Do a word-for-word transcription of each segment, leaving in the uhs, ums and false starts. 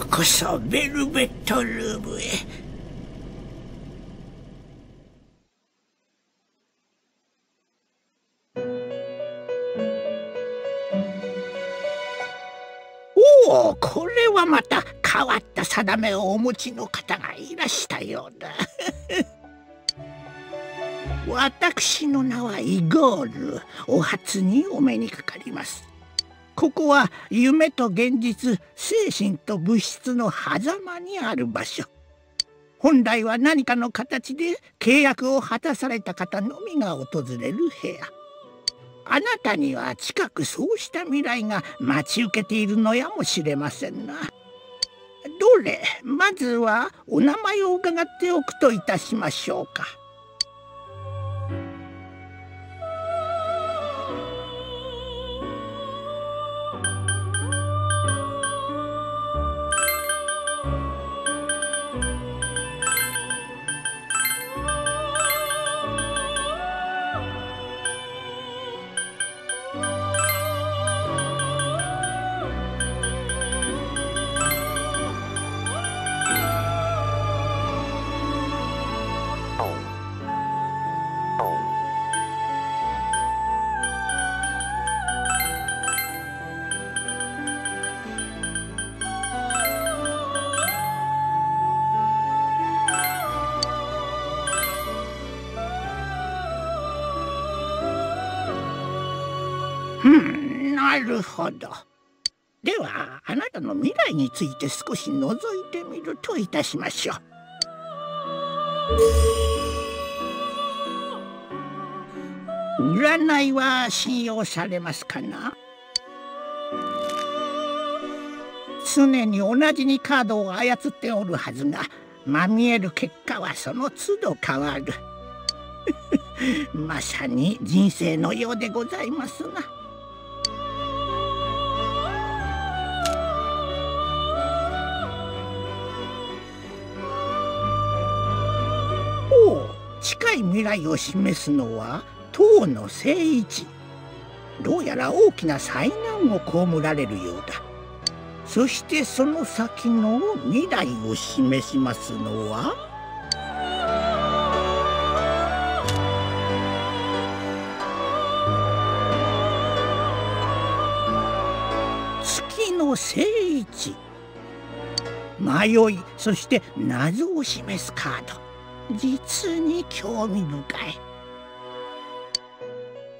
ようこそベルベットルームへ。おお、これはまた変わった定めをお持ちの方がいらしたようだ。私の名はイゴール。お初にお目にかかります。ここは夢と現実、精神と物質の狭間にある場所。本来は何かの形で契約を果たされた方のみが訪れる部屋。あなたには近くそうした未来が待ち受けているのやもしれませんな。どれ、まずはお名前を伺っておくといたしましょうか。なるほど。ではあなたの未来について少し覗いてみるといたしましょう。占いは信用されますかな？常に同じにカードを操っておるはずが、まみえる結果はその都度変わる。まさに人生のようでございますな。近い未来を示すのは唐の星一。どうやら大きな災難を被られるようだ。そしてその先の未来を示しますのは月の星一。迷い、そして謎を示すカード。実に興味深い。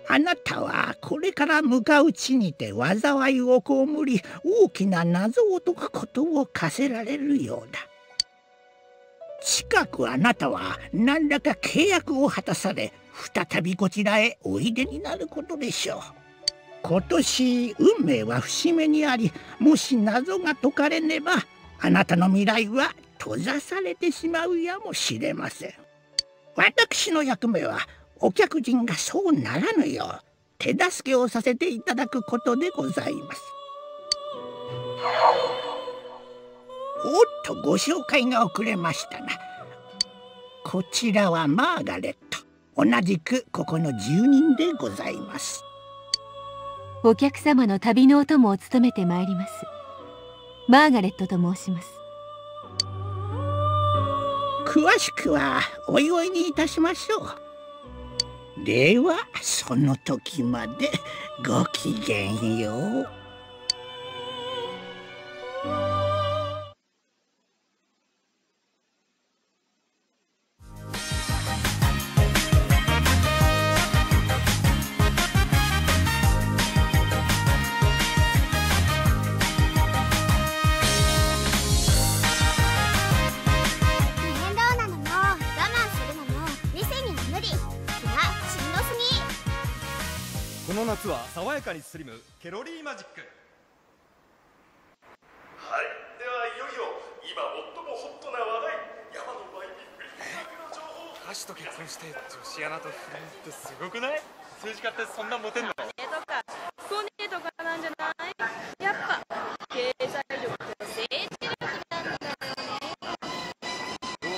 あなたはこれから向かう地にて災いを被り、大きな謎を解くことを課せられるようだ。近くあなたは何らか契約を果たされ、再びこちらへおいでになることでしょう。今年運命は節目にあり、もし謎が解かれねばあなたの未来は閉ざされてしまうやもしれません。私の役目はお客人がそうならぬよう手助けをさせていただくことでございます。おっと、ご紹介が遅れましたが、こちらはマーガレット。同じくここの住人でございます。お客様の旅のお供を務めてまいります、マーガレットと申します。詳しくはお祝いにいたしましょう。ではその時までごきげんよう。爽やかにスリムケロリーマジック。はい、ではいよいよ今最もホットな話題、山のバイビンの情報。歌手と結婚して女子アナと不倫ってすごくない？政治家ってそんなモテんの？とかコネとかなんじゃない？やっぱ経済力と政治力なんだよね。どういう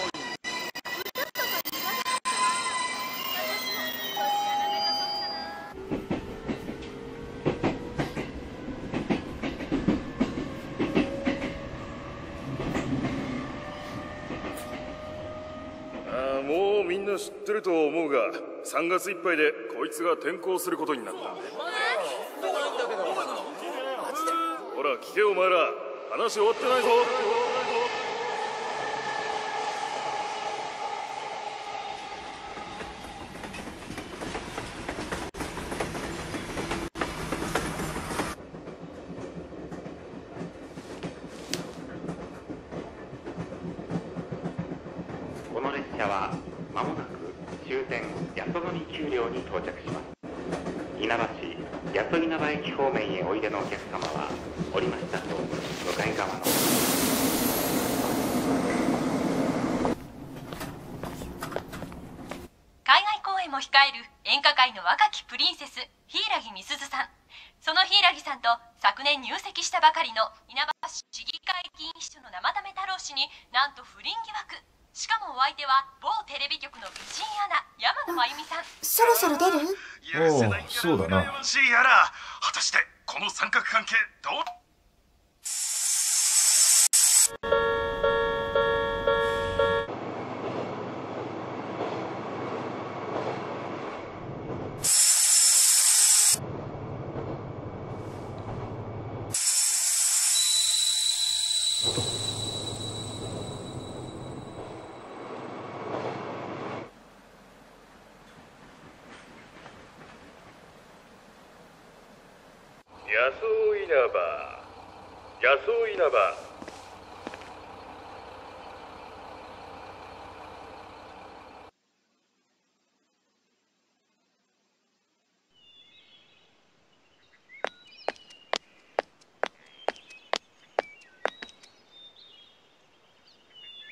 歌とか苦手だから私も女子アナ目指そうかな。な知ってると思うが、さんがついっぱいでこいつが転校することになった。ほら聞けお前ら、話終わってないぞ。そうだな。しいやら、果たしてこの三角関係どう。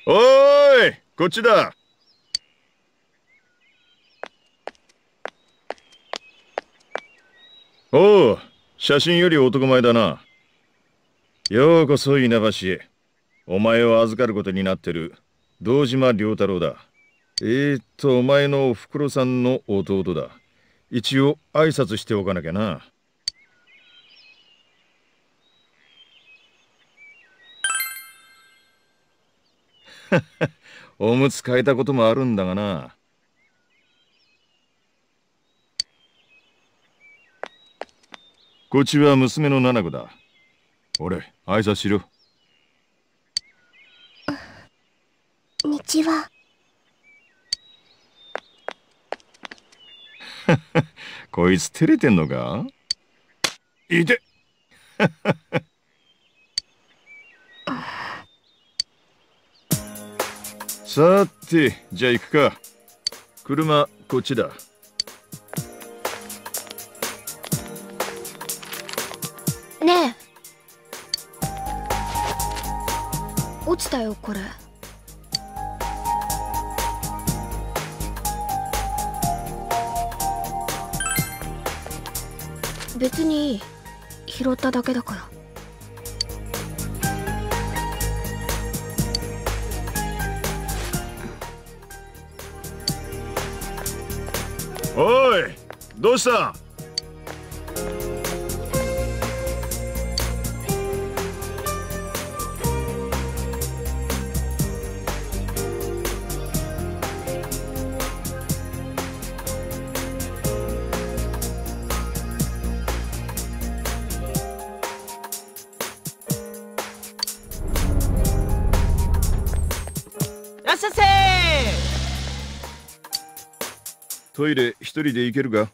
おーい、こっちだ。おう、写真より男前だな。ようこそ稲橋へ。お前を預かることになってる堂島良太郎だ。えー、っとお前のおふくろさんの弟だ。一応挨拶しておかなきゃな。おむつ変えたこともあるんだがな。こっちは娘の七子だ。俺、挨拶しろ。日はこいつ照れてんのかいてっ。さて、じゃあ行くか。車、こっちだ。ねえ。落ちたよ、これ。別にいい。拾っただけだから。おい、どうした？トイレ一人で行けるか？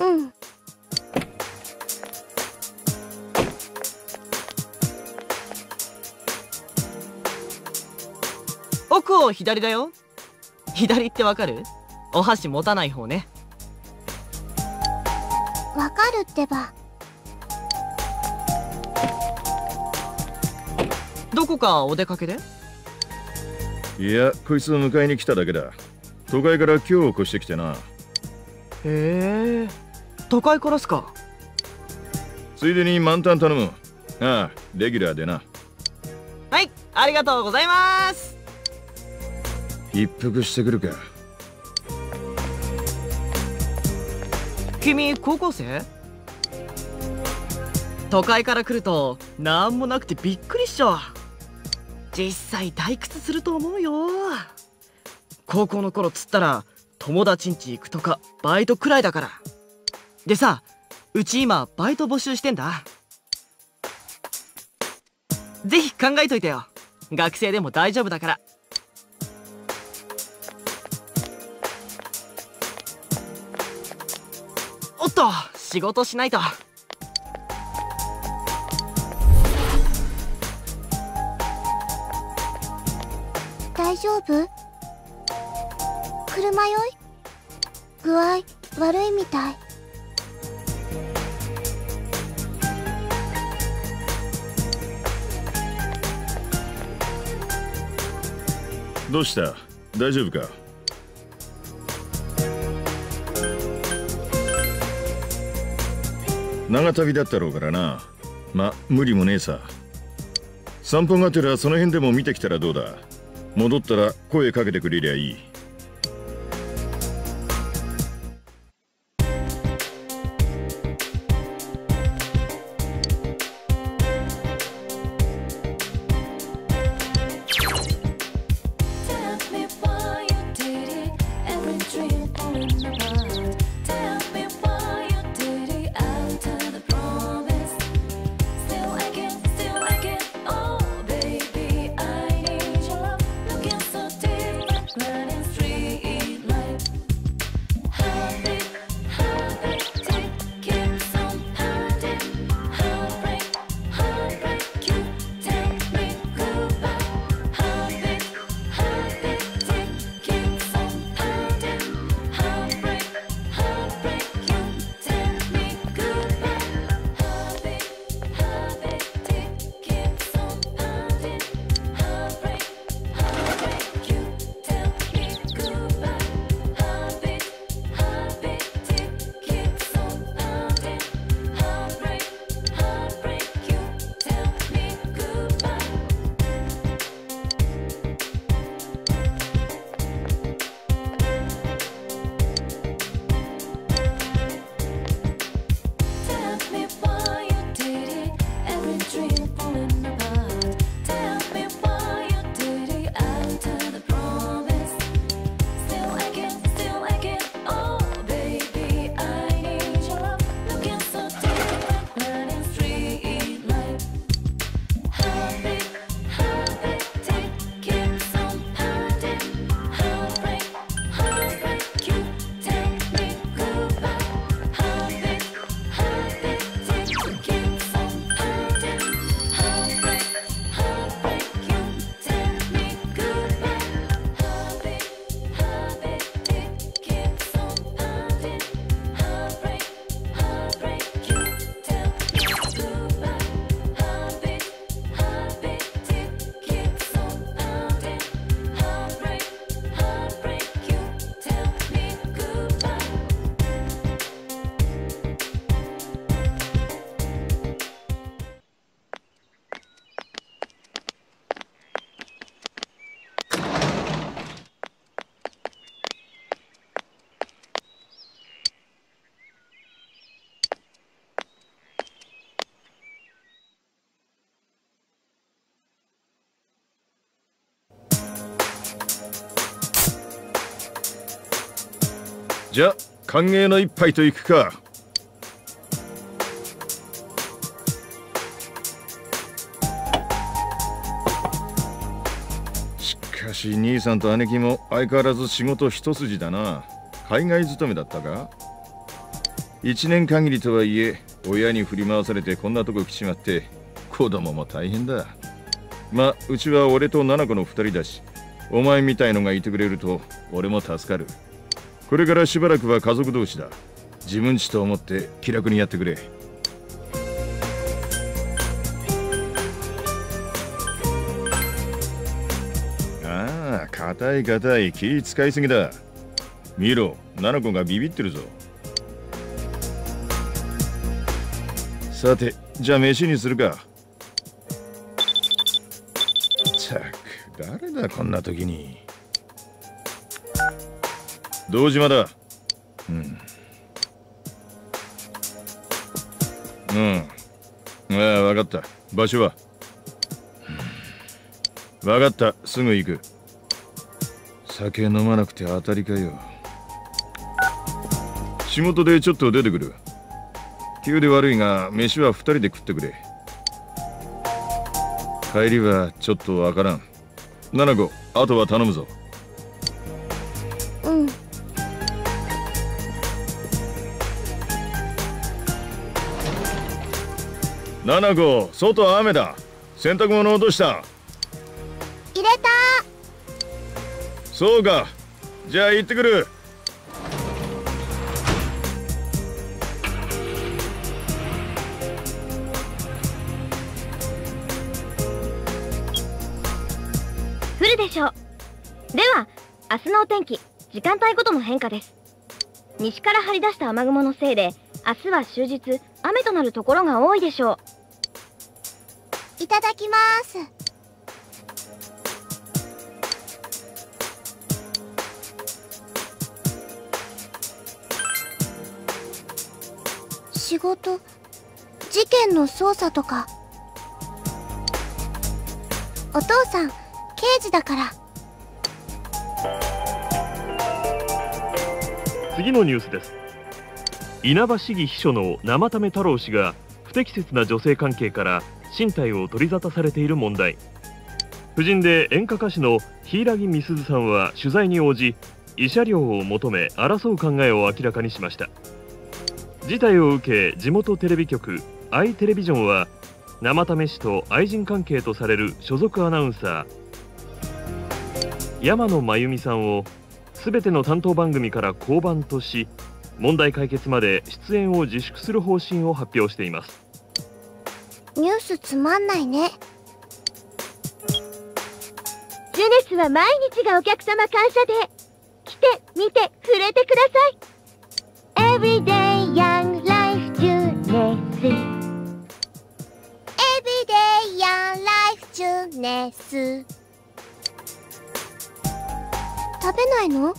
うん。奥を左だよ。左ってわかる？お箸持たない方ね。わかるってば。どこかお出かけで？いや、こいつを迎えに来ただけだ。都会から今日越してきてな。へえ、都会からすか。ついでに満タン頼む。ああ、レギュラーでな。はい、ありがとうございます。一服してくるか。君高校生？都会から来るとなんもなくてびっくりっしょ。実際退屈すると思うよ。高校の頃つったら友達ん家行くとかバイトくらいだから。でさ、うち今バイト募集してんだ。ぜひ考えといてよ。学生でも大丈夫だから。おっと、仕事しないと。大丈夫？車酔い？具合悪いみたい。どうした？大丈夫か？長旅だったろうからな。ま、無理もねえさ。散歩がてらその辺でも見てきたらどうだ。戻ったら声かけてくれりゃいい。じゃあ歓迎の一杯といくか。しかし兄さんと姉貴も相変わらず仕事一筋だな。海外勤めだったか。一年限りとはいえ親に振り回されてこんなとこ来ちまって、子供も大変だ。まあうちは俺と七子の二人だし、お前みたいのがいてくれると俺も助かる。これからしばらくは家族同士だ。自分ちと思って気楽にやってくれ。ああ、硬い硬い、気使いすぎだ。見ろ、七子がビビってるぞ。さて、じゃあ飯にするか。ったく、誰だこんな時に。堂島だ。うん。うん。ああ、わかった。場所は。わかった。すぐ行く。酒飲まなくて当たりかよ。仕事でちょっと出てくる。急で悪いが飯は二人で食ってくれ。帰りはちょっとわからん。七子、あとは頼むぞ。うん。七子、外雨だ。洗濯物落とした。入れた。そうか。じゃあ行ってくる。降るでしょう。では明日のお天気、時間帯ごとの変化です。西から張り出した雨雲のせいで、明日は終日雨となるところが多いでしょう。いただきます。仕事、事件の捜査とか。お父さん刑事だから。次のニュースです。稲葉市議秘書の生田目太郎氏が不適切な女性関係から身体を取り沙汰されている問題。夫人で演歌歌手の柊木美鈴さんは取材に応じ、慰謝料を求め争う考えを明らかにしました。事態を受け、地元テレビ局アイテレビジョンは生田目氏と愛人関係とされる所属アナウンサー山野真由美さんを全ての担当番組から降板とし、問題解決まで出演を自粛する方針を発表しています。ニュースつまんないね。ジュネスは毎日がお客様感謝で、来て見て触れてください。 Everyday Young Life ジュネス、 Everyday Young Life ジュネス。食べないの？